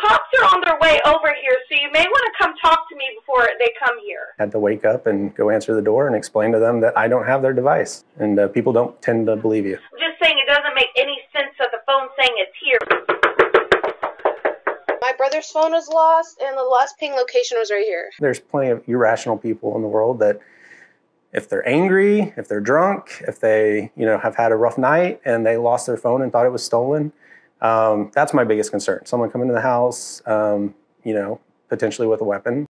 cops are on their way over here, so you may want to come talk to me before they come here. Had to wake up and go answer the door and explain to them that I don't have their device, and people don't tend to believe you. I'm just saying it doesn't make any sense that the phone saying it's here. My brother's phone was lost, and the last ping location was right here. There's plenty of irrational people in the world that, if they're angry, if they're drunk, if they, you know, have had a rough night and they lost their phone and thought it was stolen, that's my biggest concern. Someone coming into the house, you know, potentially with a weapon.